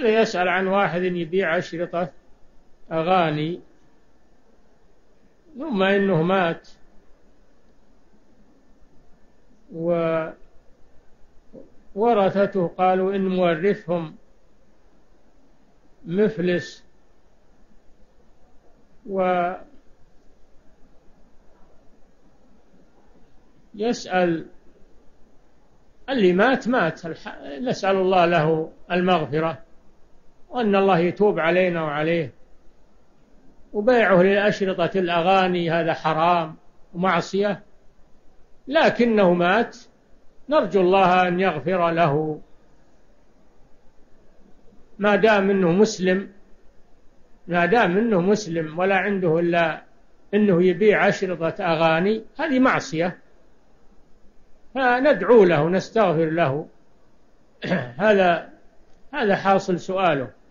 هذا يسأل عن واحد يبيع أشرطة أغاني ثم إنه مات وورثته قالوا إن مورثهم مفلس ويسأل اللي مات نسأل الله له المغفرة وأن الله يتوب علينا وعليه. وبيعه للأشرطة الأغاني هذا حرام ومعصية، لكنه مات، نرجو الله أن يغفر له ما دام أنه مسلم، ما دام أنه مسلم ولا عنده إلا أنه يبيع أشرطة أغاني هذه معصية، فندعو له نستغفر له. هذا حاصل سؤاله.